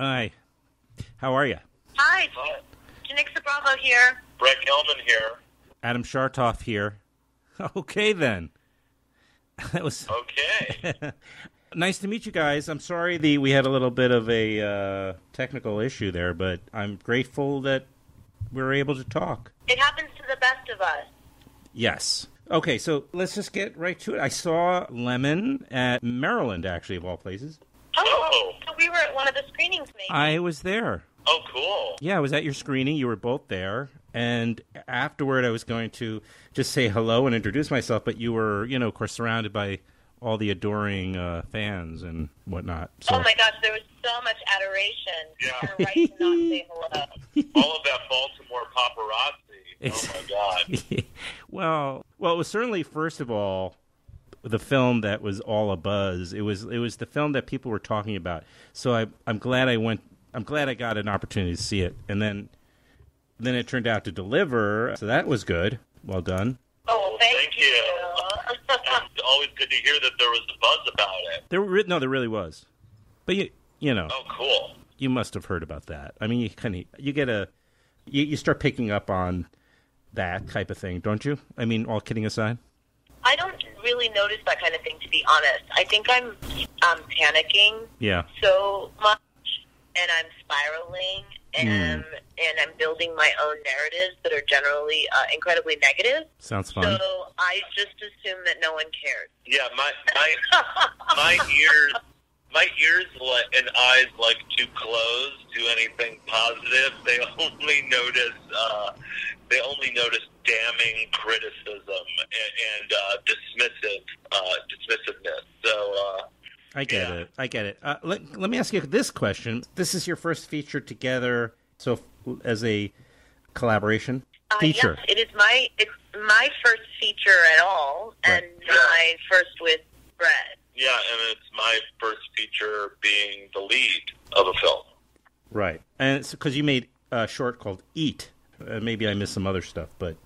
Hi. How are you? Hi. Janicza Bravo here. Brett Gelman here. Adam Shartoff here. Okay, then. That was... Okay. Nice to meet you guys. I'm sorry we had a little bit of a technical issue there, but I'm grateful that we were able to talk. It happens to the best of us. Yes. Okay, so let's just get right to it. I saw Lemon at Maryland, actually, of all places. Oh, so we were at one of the screenings, maybe. I was there. Oh, cool. Yeah, I was at your screening. You were both there. And afterward, I was going to just say hello and introduce myself, but you were, you know, of course, surrounded by all the adoring fans and whatnot. So. Oh, my gosh, there was so much adoration. Yeah. You're right to not say hello. All of that Baltimore paparazzi. Oh, my God. Well, it was certainly, first of all, the film that was all abuzz. It was the film that people were talking about. So I'm glad I went. I'm glad I got an opportunity to see it. And then it turned out to deliver. So that was good. Well done. Oh, thank you. It's always good to hear that there was a buzz about it. There really was. But you know. Oh, cool. You must have heard about that. I mean, you start picking up on that type of thing, don't you? I mean, all kidding aside. I don't really notice that kind of thing, to be honest. I think I'm panicking. Yeah. So much. And I'm spiraling, and I'm building my own narratives that are generally incredibly negative. Sounds fun. So I just assume that no one cares. Yeah, my ears and eyes like to close to anything positive. They only notice damning criticism and dismissiveness. So. I get it. Let me ask you this question. This is your first feature together, so as a collaboration feature. Yes, it's my first feature at all, right. My first with Brett. Yeah, and it's my first feature being the lead of a film. Right, and it's because you made a short called Eat. Maybe I missed some other stuff, but...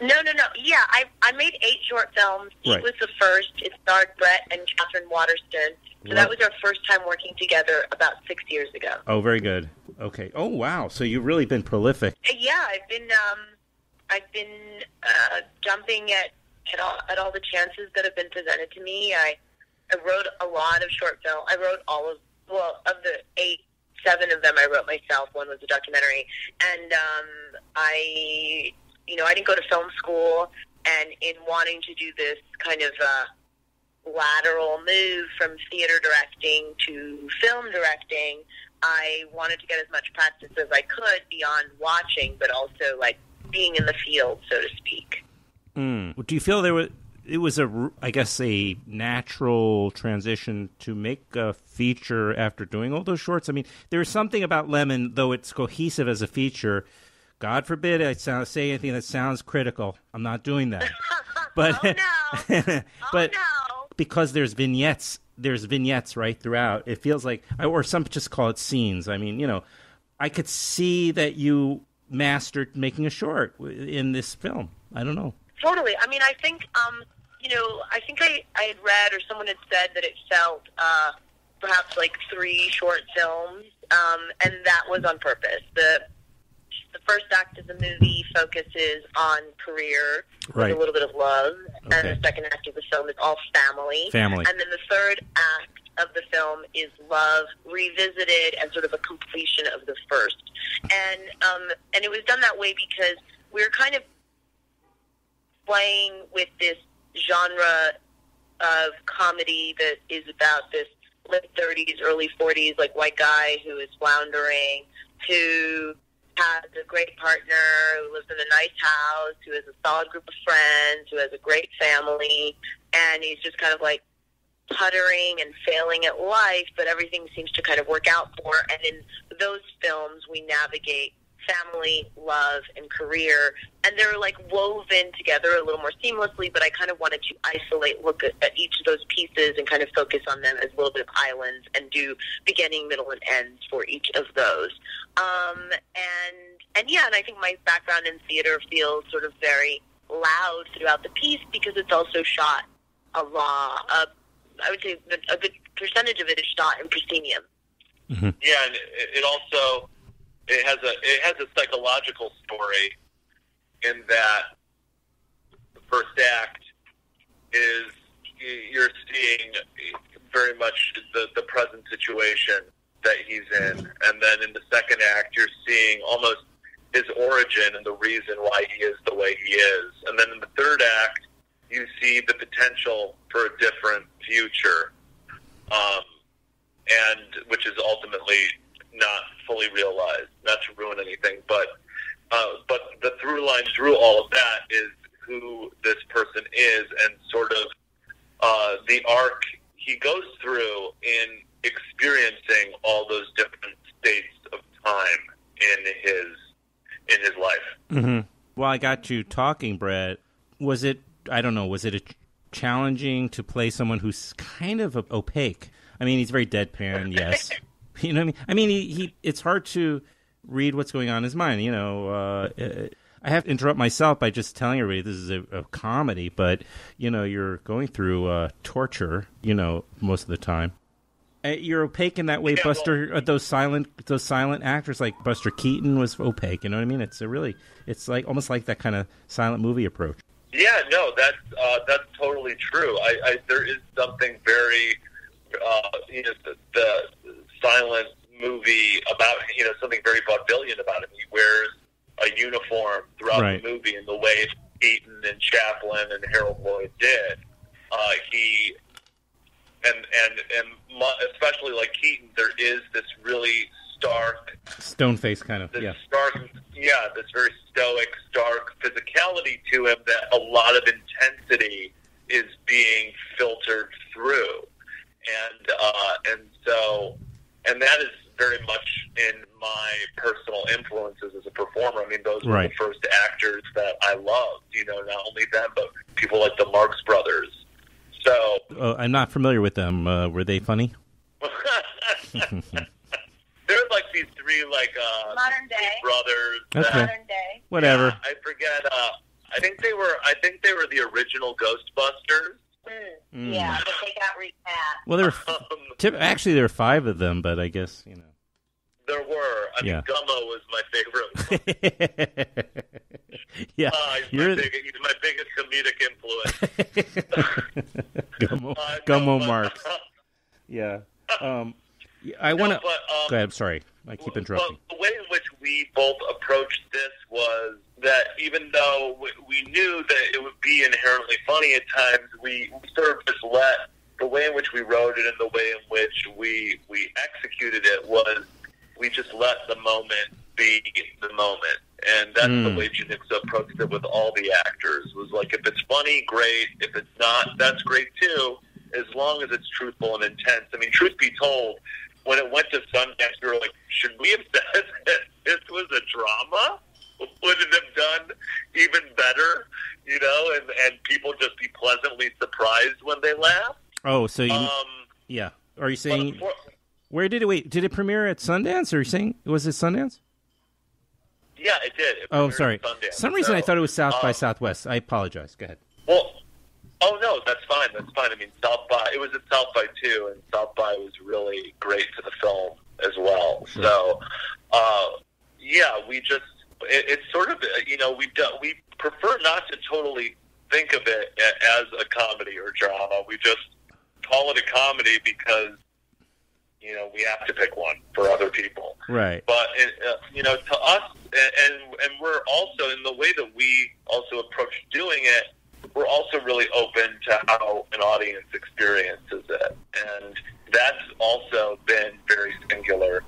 No. Yeah, I made 8 short films. Right. It was the first. It starred Brett and Catherine Waterston. So that was our first time working together about 6 years ago. Oh, very good. Okay. Oh, wow. So you've really been prolific. Yeah, I've been jumping at all the chances that have been presented to me. I wrote a lot of short films. I wrote of the 8. 7 of them I wrote myself. One was a documentary, and I didn't go to film school, and in wanting to do this kind of lateral move from theater directing to film directing, I wanted to get as much practice as I could beyond watching, but also like being in the field, so to speak. Mm. Do you feel it was a natural transition to make a feature after doing all those shorts? I mean, there's something about Lemon, though it's cohesive as a feature. God forbid I say anything that sounds critical. I'm not doing that. But, because there's vignettes right throughout. It feels like, or some just call it scenes. I mean, you know, I could see that you mastered making a short in this film. I don't know. Totally. I mean, I think, I had read or someone had said that it felt perhaps like 3 short films, and that was on purpose. The first act of the movie focuses on career with a little bit of love, and the second act of the film is all family. And then the third act of the film is love revisited and sort of a completion of the first. And it was done that way because we were kind of playing with this genre of comedy that is about this late 30s, early 40s, like white guy who is floundering, who has a great partner, who lives in a nice house, who has a solid group of friends, who has a great family, and he's just kind of like puttering and failing at life, but everything seems to kind of work out for. And in those films, we navigate family, love, and career, and they're like woven together a little more seamlessly, but I kind of wanted to look at each of those pieces and kind of focus on them as a little bit of islands and do beginning, middle, and ends for each of those. And I think my background in theater feels sort of very loud throughout the piece because it's also shot I would say a good percentage of it is shot in proscenium. Mm-hmm. Yeah, and it also it has a psychological story in that the first act is you're seeing very much the present situation that he's in, and then in the second act you're seeing almost his origin and the reason why he is the way he is, and then in the third act you see the potential for a different future, and which is ultimately not fully realized. Not to ruin anything, but the through line through all of that is who this person is, and sort of the arc he goes through in experiencing all those different states of time in his life. Mm-hmm. Well, I got you talking, Brett. Was it? I don't know. Was it challenging to play someone who's kind of opaque? I mean, he's very deadpan. Yes, you know what I mean. I mean, he. It's hard to read what's going on in his mind. You know, I have to interrupt myself by just telling everybody this is a comedy, but you know, you're going through torture. You know, most of the time, you're opaque in that way. Yeah, Buster, well, those silent actors like Buster Keaton was opaque. You know what I mean? It's like almost like that kind of silent movie approach. Yeah, no, that's totally true. I there is something very, you know, the silent movie about, you know, something very vaudevillian about him. He wears a uniform throughout the movie in the way Keaton and Chaplin and Harold Lloyd did. He and especially like Keaton, there is this really stark stone face kind of this very stoic, stark physicality to him that a lot of intensity is being filtered through, and so that is very much in my personal influences as a performer. I mean, those were the first actors that I loved. You know, not only them, but people like the Marx Brothers. So I'm not familiar with them. Were they funny? They're like these three, like, modern day brothers. Okay. Modern day. Whatever. Yeah, I forget. I think they were the original Ghostbusters. Mm. Yeah, but they got recast. Well, there were five of them, but I guess you know. There were. I mean, Gummo was my favorite. Yeah, he's my biggest comedic influence. Gummo Marx. Yeah. I want to. Go ahead. I'm sorry. I keep interrupting. But the way in which we both approached this was that even though we knew that it would be inherently funny at times, we sort of just let the way in which we wrote it and the way in which we executed it was we just let the moment be the moment. And that's the way Janicza approached it with all the actors. It was like, if it's funny, great. If it's not, that's great too, as long as it's truthful and intense. I mean, truth be told, when it went to Sundance, we were like, should we have said that this was a drama? Would it have done even better? You know, and people just be pleasantly surprised when they laugh. Oh, so you... yeah. Are you saying... where did it... Wait, did it premiere at Sundance? Or are you saying... Was it Sundance? Yeah, it did. Oh, sorry. For some reason I thought it was South by Southwest. I apologize. Go ahead. Well... Oh, no, that's fine. That's fine. I mean, it was at South by 2, and South by was really great to the film as well. Sure. So, yeah, we just, it's sort of, you know, we prefer not to totally think of it as a comedy or drama. We just call it a comedy because, you know, we have to pick one for other people. Right. But, you know, to us, and we're also, in the way that we also approach doing it, we're also really open to how an audience experiences it. And that's also been very singular,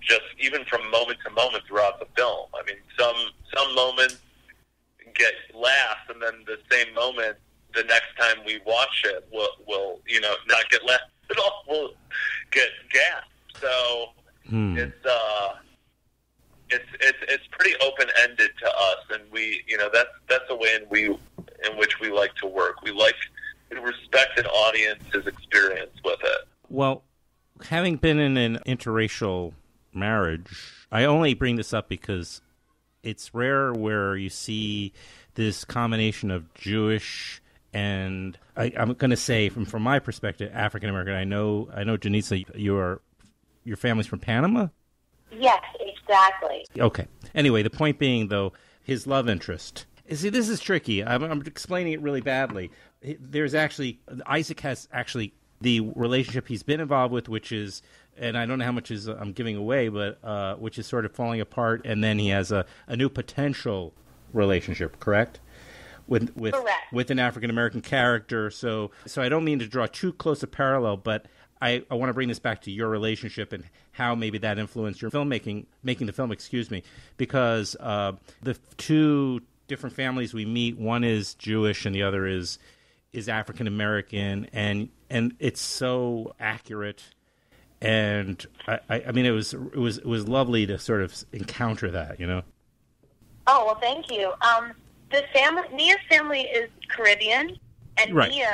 just even from moment to moment throughout the film. I mean, some moments get laughs, and then the same moment the next time we watch it will you know, not get laughs at all, will get gasped. So It's pretty open ended to us, and we, you know, that's a way in which we like to work. We like to respect an audience's experience with it. Well, having been in an interracial marriage, I only bring this up because it's rare where you see this combination of Jewish and I'm going to say from my perspective African American. I know Janicza, you are your family's from Panama? Yes, exactly. Okay. Anyway, the point being, though, his love interest. See, this is tricky. I'm explaining it really badly. There's actually, Isaac has actually the relationship he's been involved with, which is, and I don't know how much is I'm giving away, but which is sort of falling apart. And then he has a new potential relationship, correct? With an African-American character. So I don't mean to draw too close a parallel, but I want to bring this back to your relationship and how maybe that influenced your making the film, because the two different families we meet, one is Jewish and the other is African-American, and it's so accurate. And I mean, it was lovely to sort of encounter that, you know? Oh, well, thank you. Mia's family is Caribbean, and right. Mia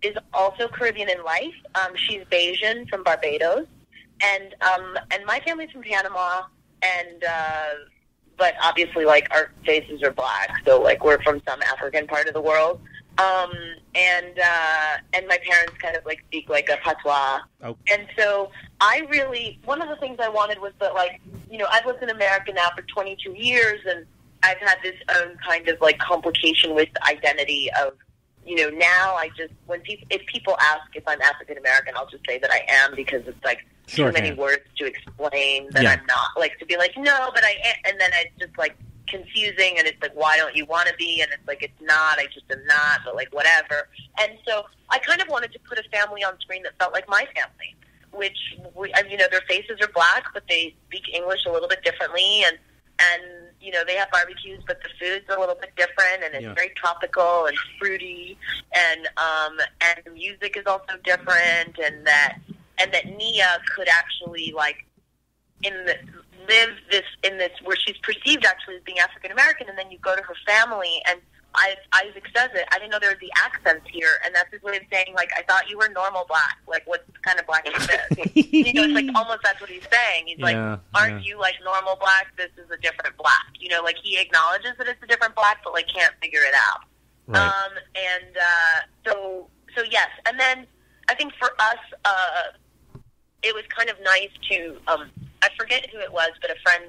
is also Caribbean in life. She's Bajan from Barbados, and my family's from Panama, but obviously, like, our faces are black, so, like, we're from some African part of the world. And my parents kind of, like, speak, like, a patois. Oh. And so one of the things I wanted was that, like, you know, I've lived in America now for 22 years, and I've had this own kind of, like, complication with identity of, you know, now I just, if people ask if I'm African American, I'll just say that I am, because it's, like, sure, too many words to explain that I'm not, like, to be like, no, but I am, and then it's just, like, confusing, and it's like, why don't you want to be, and it's like, it's not, I just am not, but, like, whatever. And so I kind of wanted to put a family on screen that felt like my family, you know, their faces are black, but they speak English a little bit differently, and you know, they have barbecues, but the food's a little bit different, and it's very tropical and fruity, and the music is also different, and that Mia could actually, like, live where she's perceived actually as being African American, and then you go to her family, and Isaac says it, I didn't know there would be accents here, and that's his way of saying, like, I thought you were normal black, like, what kind of black is this? You know, it's like, almost that's what he's saying. He's like, aren't you, like, normal black? This is a different black. You know, like, he acknowledges that it's a different black, but, like, can't figure it out. Right. So yes, and then I think for us, it was kind of nice to, I forget who it was, but a friend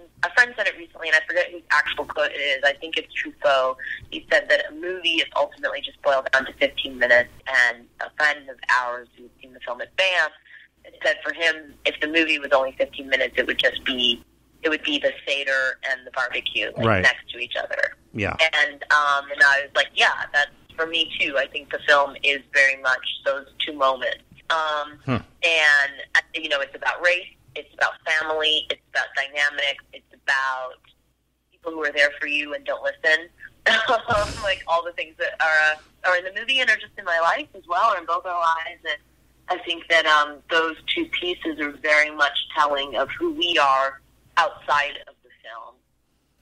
said it recently, and I forget whose actual quote it is. I think it's Truffaut. He said that a movie is ultimately just boiled down to 15 minutes, and a friend of ours who's seen the film at Banff said for him, if the movie was only 15 minutes, it would be the Seder and the barbecue, like, right, next to each other. Yeah. And I was like, yeah, that's for me too. I think the film is very much those two moments. And, you know, it's about race, it's about family, it's about dynamics, it's about people who are there for you and don't listen. Like, all the things that are in the movie and are just in my life as well, or in both our lives. And I think that those two pieces are very much telling of who we are outside of the film.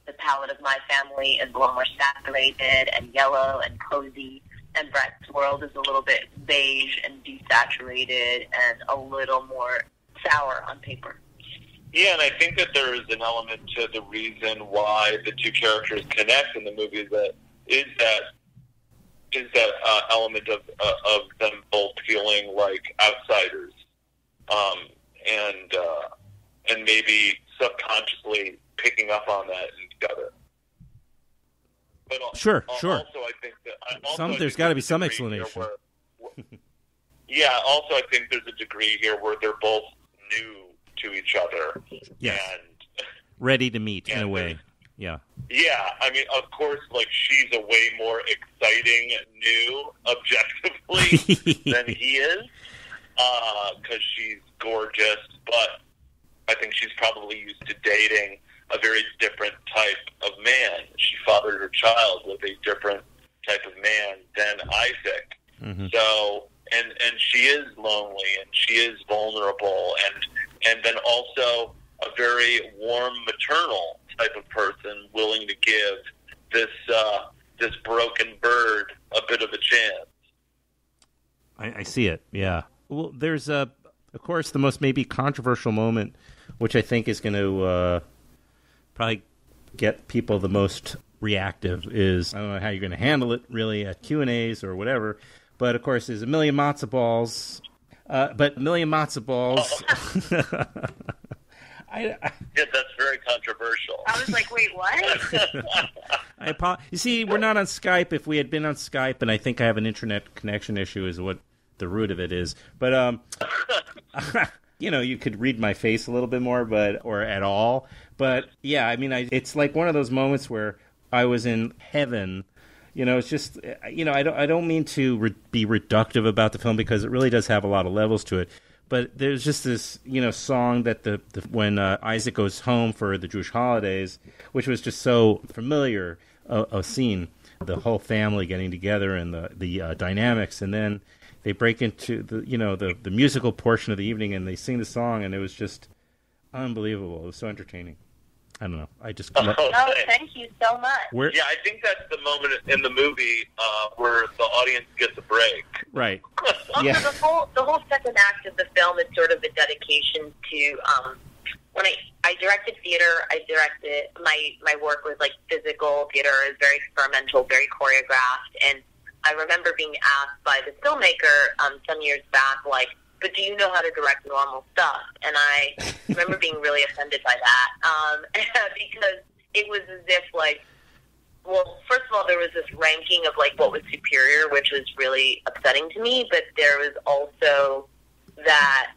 The palette of my family is a little more saturated and yellow and cozy, and Brett's world is a little bit beige and desaturated and a little more sour on paper. Yeah, and I think that there is an element to the reason why the two characters connect in the movie that element of them both feeling like outsiders, and maybe subconsciously picking up on that in each other. But sure. Also, I think that there's got to be some explanation. Yeah. Also, I think there's a degree here where they're both new to each other. Yes. And ready to meet in a way. Yeah. Yeah. I mean, of course, like, she's a way more exciting new objectively than he is, because she's gorgeous. But I think she's probably used to dating a very different type of man. She fathered her child with a different type of man than Isaac. Mm-hmm. So, and she is lonely, and she is vulnerable, and then also a very warm, maternal type of person, willing to give this broken bird a bit of a chance. I see it. Yeah. Well, there's of course, the most maybe controversial moment, which I think is going to probably get people the most reactive, is, I don't know how you're going to handle it really at Q&As or whatever, but of course there's a million matzo balls. Yeah, that's very controversial. I was like, wait, what? I apologize. You see, we're not on Skype. If we had been on Skype, and I think I have an internet connection issue is what the root of it is. But, you know, you could read my face a little bit more, but or at all. But, yeah, I mean, it's like one of those moments where I was in heaven. You know, it's just, you know, I don't mean to be reductive about the film because it really does have a lot of levels to it. But there's just this, you know, song that when Isaac goes home for the Jewish holidays, which was just so familiar a scene, the whole family getting together and the dynamics. And then they break into the musical portion of the evening and they sing the song, and it was just unbelievable. It was so entertaining. I don't know. I just... Oh, thank you so much. Yeah, I think that's the moment in the movie where the audience gets a break. Right. Also, yeah. The whole second act of the film is sort of a dedication to... when I directed theater, I directed... My work with, like, physical theater is very experimental, very choreographed, and I remember being asked by the filmmaker some years back, like, but do you know how to direct normal stuff? And I remember being really offended by that because it was as if, like, well, first of all, there was this ranking of, like, what was superior, which was really upsetting to me, but there was also that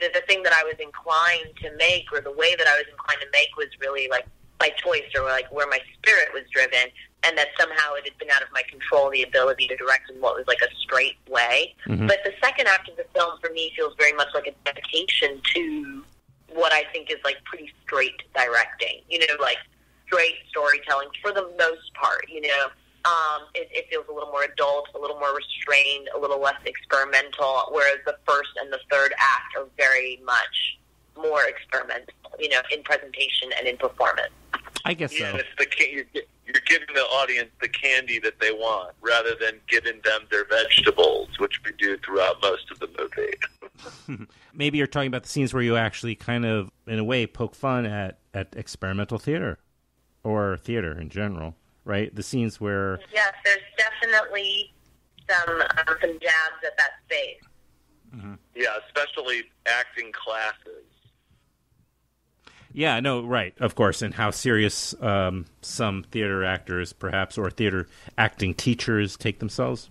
the thing that I was inclined to make, or the way that I was inclined to make, was really, like, my choice, or, like, where my spirit was driven, and that somehow it had been out of my control, the ability to direct in what was like a straight way. Mm-hmm. But the second act of the film, for me, feels very much like a dedication to what I think is, like, pretty straight directing, you know, like straight storytelling for the most part, you know. It feels a little more adult, a little more restrained, a little less experimental, whereas the first and the third act are very much more experimental, you know, in presentation and in performance. I guess so. Yeah, you're giving the audience the candy that they want rather than giving them their vegetables, which we do throughout most of the movie. Maybe you're talking about the scenes where you actually kind of, in a way, poke fun at experimental theater or theater in general, right? The scenes where... Yes, there's definitely some jabs at that space. Mm-hmm. Yeah, especially acting classes. Yeah, no, right, of course, and how serious some theater actors, perhaps, or theater acting teachers take themselves.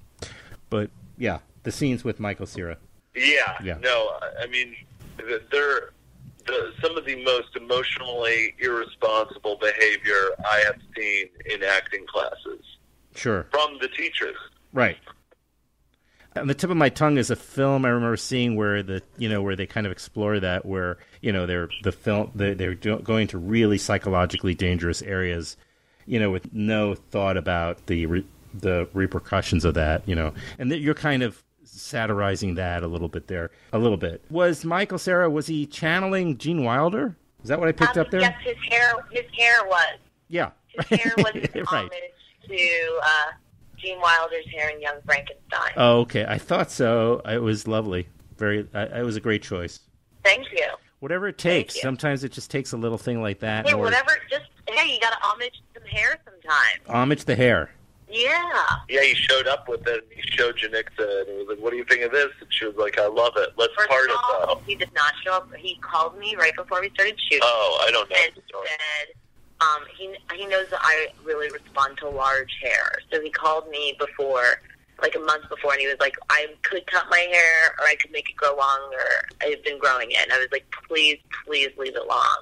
But, yeah, the scenes with Michael Cera. Yeah. No, I mean, they're some of the most emotionally irresponsible behavior I have seen in acting classes. Sure. From the teachers. Right. On the tip of my tongue is a film I remember seeing where where they kind of explore that, where, you know, they're going to really psychologically dangerous areas, you know, with no thought about the repercussions of that, you know, and you're kind of satirizing that a little bit there, a little bit. Was Michael Cera, was he channeling Gene Wilder? Is that what I picked up there? Yes, his hair was. Yeah, his hair was an homage to. Gene Wilder's hair in Young Frankenstein. Oh, okay. I thought so. It was lovely. It was a great choice. Thank you. Whatever it takes. Sometimes it just takes a little thing like that. Hey, you got to homage some hair sometimes. Homage the hair. Yeah. Yeah, he showed up with it. He showed Janicza, and he was like, what do you think of this? And she was like, I love it. Let's part it, though. He did not show up. He called me right before we started shooting. Oh, I don't know. And said... he knows that I really respond to large hair, so he called me before, like a month before, and he was like, I could cut my hair, or I could make it grow longer. I've been growing it, and I was like, please leave it long.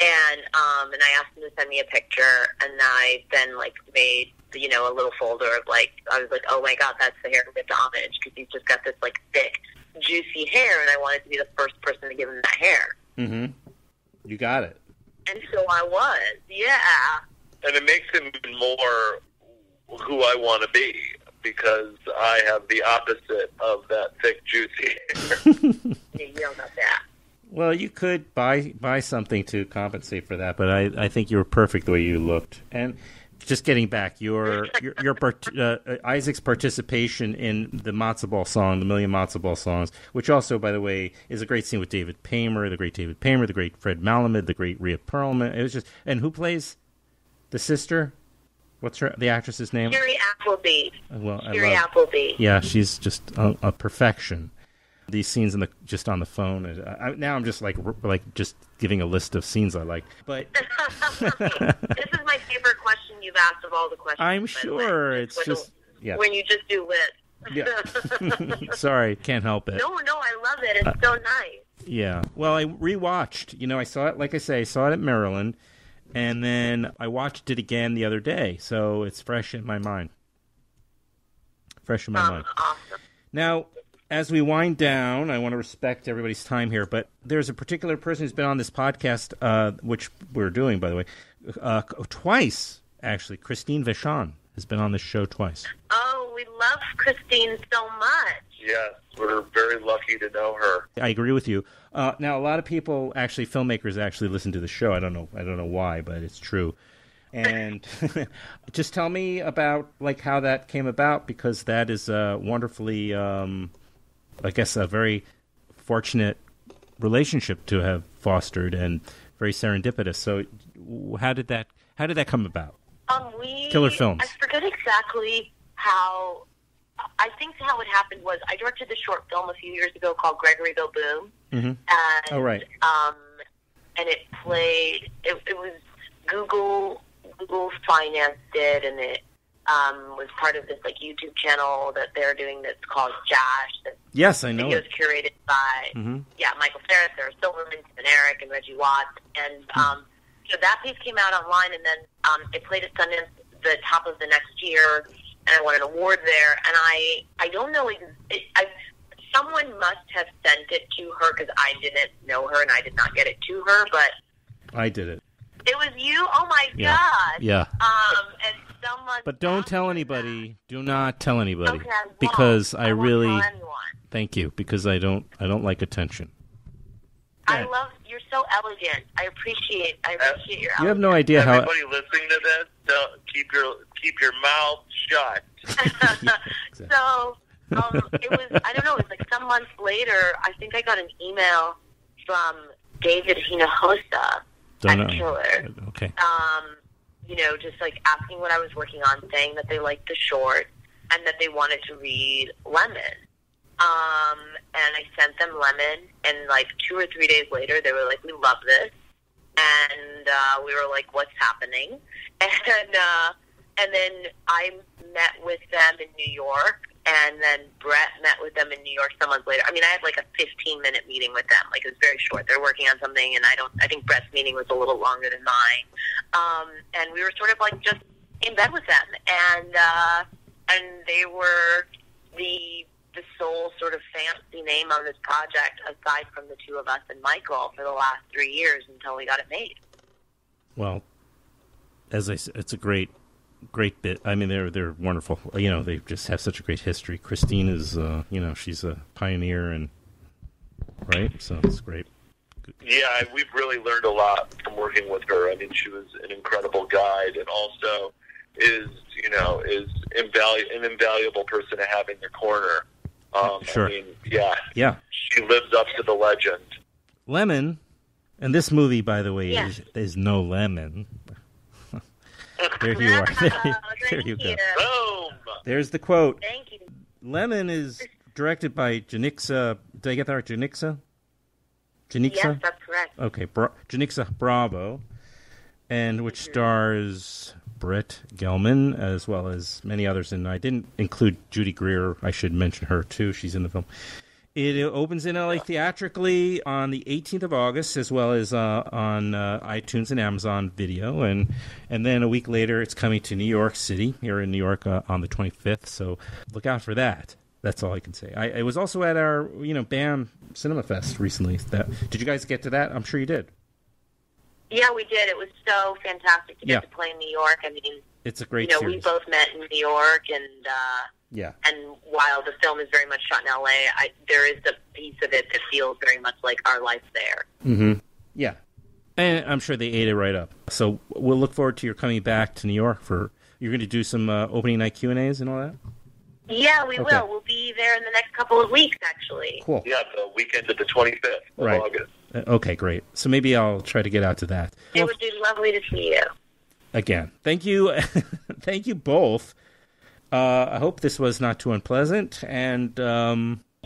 And I asked him to send me a picture, and I then, like, made, you know, a little folder of, like, I was like, oh my god, that's the hair we did to homage, because he's just got this, like, thick, juicy hair, and I wanted to be the first person to give him that hair. Mm-hmm. You got it. And so I was, yeah. And it makes him even more who I want to be, because I have the opposite of that thick, juicy hair. You don't know that. Well, you could buy something to compensate for that, but I think you were perfect the way you looked. And just getting back, your Isaac's participation in the matzo ball song, the Million Matzo Ball Songs, which also, by the way, is a great scene with the great David Paymer, the great Fred Malamed, the great Rhea Perlman. It was just, and who plays the sister? What's the actress's name? Jerry Appleby. Well, Jerry Appleby. Yeah, she's just a perfection. These scenes in the just on the phone. Now I'm just like just giving a list of scenes I like. But this is my favorite question you've asked of all the questions. I'm sure it's just when you just do lists. Yeah. Sorry, can't help it. No, I love it. It's so nice. Yeah. Well, I rewatched. You know, I saw it. Like I say, I saw it at Maryland, and then I watched it again the other day. So it's fresh in my mind. Fresh in my mind. Awesome. Now, as we wind down, I want to respect everybody's time here, but there's a particular person who's been on this podcast, which we're doing, by the way, twice, actually. Christine Vachon has been on this show twice. Oh, we love Christine so much. Yes, we're very lucky to know her. I agree with you. Now, a lot of people, actually, filmmakers actually listen to the show. I don't know why, but it's true. And just tell me about, like, how that came about, because that is wonderfully... I guess a very fortunate relationship to have fostered and very serendipitous. So how did that come about? Killer Films. I forget exactly how. I think how it happened was I directed this short film a few years ago called Gregory Go Boom. Mm-hmm. And, oh, right. And it played. It was Google financed it, and it was part of this like YouTube channel that they're doing that's called JASH. Yes, I know. Videos it. Curated by Michael Cera, Sarah Silverman, and Eric, and Reggie Watts, and so that piece came out online, and then it played at Sundance the top of the next year, and I won an award there. And I don't know, someone must have sent it to her because I didn't know her and I did not get it to her, but I did it. It was you? Oh my God! Yeah. And someone. But don't tell anybody. Do not tell anybody. Okay, because I really. Thank you, because I don't like attention. I love. You're so elegant. I appreciate your. You have no idea how. Everybody listening to this, don't keep your mouth shut. Exactly. So it was. I don't know. It was like some months later. I think I got an email from David Hinojosa. Killer. Okay. You know, just like asking what I was working on, saying that they liked the short and that they wanted to read Lemon. And I sent them Lemon, and like 2 or 3 days later, they were like, "We love this," and we were like, "What's happening?" And then I met with them in New York, and then Brett met with them in New York some months later. I mean, I had like a 15-minute meeting with them. Like, it was very short. They're working on something, and I think Brett's meeting was a little longer than mine. And we were sort of like just in bed with them, and they were the sole sort of fancy name on this project aside from the two of us and Michael for the last 3 years until we got it made. Well, as I said, it's a great bit. I mean, they're wonderful. You know, they just have such a great history. Christine is, you know, she's a pioneer, and right, so it's great. Good. Yeah, we've really learned a lot from working with her. I mean, she was an incredible guide, and also is an invaluable person to have in your corner. Sure. I mean, yeah. She lives up to the legend. Lemon, and this movie, by the way, is no lemon. There you are. There you go. Boom. There's the quote. Thank you. Lemon is directed by Janicza. Did I get that right? Janicza? Janicza? Yes, that's correct. Okay. Janicza Bravo, and which stars Brett Gelman as well as many others. And I didn't include Judy Greer. I should mention her, too. She's in the film. It opens in L.A. theatrically on the 18th of August, as well as on iTunes and Amazon Video. And then a week later, it's coming to New York City, here in New York, on the 25th. So look out for that. That's all I can say. I was also at our, BAM Cinema Fest recently. Did you guys get to that? I'm sure you did. Yeah, we did. It was so fantastic to get to play in New York. I mean, it's a great series. We both met in New York, and... And while the film is very much shot in LA, there is a piece of it that feels very much like our life there. Mm-hmm. Yeah. And I'm sure they ate it right up. So we'll look forward to your coming back to New York for... You're going to do some opening night Q&As and all that? Yeah, we will. We'll be there in the next couple of weeks, actually. Cool. Yeah, the weekend of the 25th of August. Okay, great. So maybe I'll try to get out to that. It would be lovely to see you. Again. Thank you. Thank you both. I hope this was not too unpleasant, and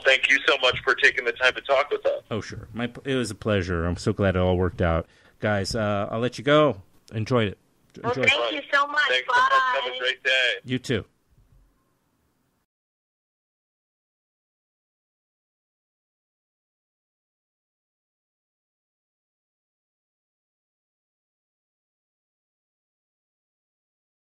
Thank you so much for taking the time to talk with us. Oh, sure. It was a pleasure. I'm so glad it all worked out. Guys, I'll let you go. Enjoyed it. Well, thank you so much. Thanks. Bye. So much. Have a great day. You too.